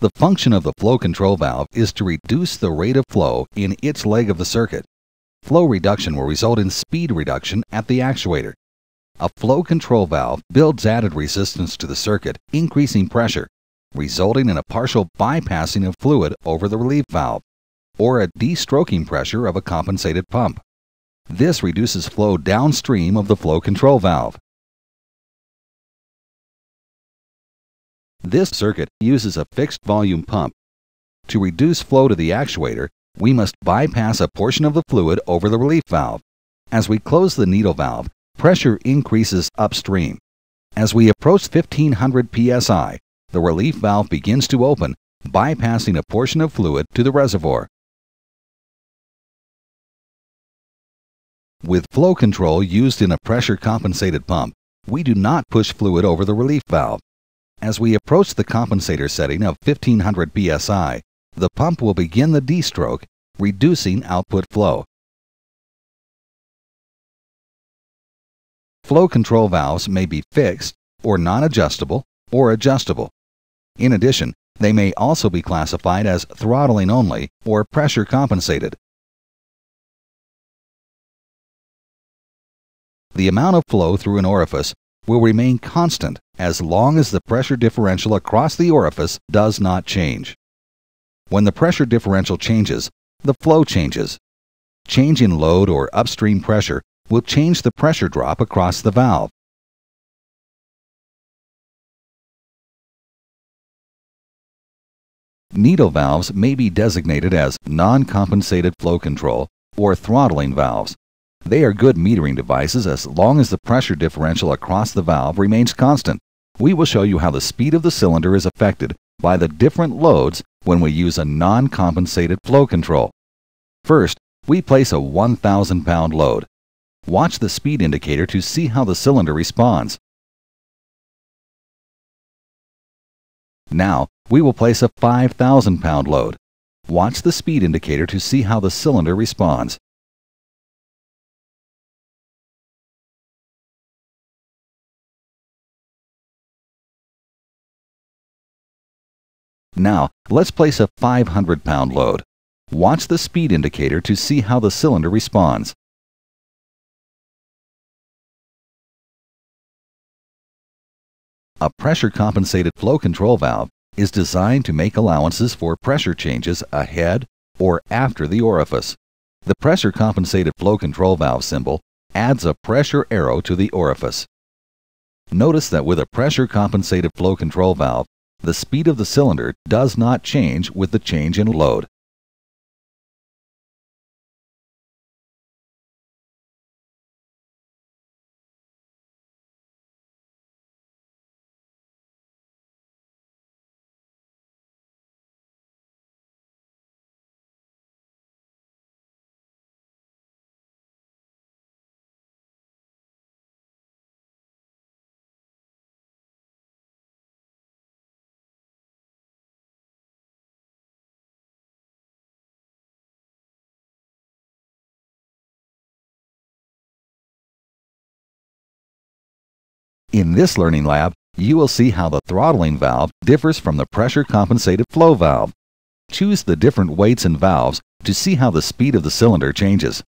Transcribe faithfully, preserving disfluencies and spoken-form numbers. The function of the flow control valve is to reduce the rate of flow in its leg of the circuit. Flow reduction will result in speed reduction at the actuator. A flow control valve builds added resistance to the circuit, increasing pressure, resulting in a partial bypassing of fluid over the relief valve, or a de-stroking pressure of a compensated pump. This reduces flow downstream of the flow control valve. This circuit uses a fixed volume pump. To reduce flow to the actuator, we must bypass a portion of the fluid over the relief valve. As we close the needle valve, pressure increases upstream. As we approach fifteen hundred P S I, the relief valve begins to open, bypassing a portion of fluid to the reservoir. With flow control used in a pressure-compensated pump, we do not push fluid over the relief valve. As we approach the compensator setting of fifteen hundred P S I, the pump will begin the de-stroke, reducing output flow. Flow control valves may be fixed, or non-adjustable, or adjustable. In addition, they may also be classified as throttling only or pressure compensated. The amount of flow through an orifice will remain constant as long as the pressure differential across the orifice does not change. When the pressure differential changes, the flow changes. Change in load or upstream pressure will change the pressure drop across the valve. Needle valves may be designated as non-compensated flow control or throttling valves. They are good metering devices as long as the pressure differential across the valve remains constant. We will show you how the speed of the cylinder is affected by the different loads when we use a non-compensated flow control. First, we place a one thousand pound load. Watch the speed indicator to see how the cylinder responds. Now, we will place a five thousand pound load. Watch the speed indicator to see how the cylinder responds. Now, let's place a five hundred pound load. Watch the speed indicator to see how the cylinder responds. A pressure-compensated flow control valve is designed to make allowances for pressure changes ahead or after the orifice. The pressure-compensated flow control valve symbol adds a pressure arrow to the orifice. Notice that with a pressure-compensated flow control valve, the speed of the cylinder does not change with the change in load. In this learning lab, you will see how the throttling valve differs from the pressure-compensated flow valve. Choose the different weights and valves to see how the speed of the cylinder changes.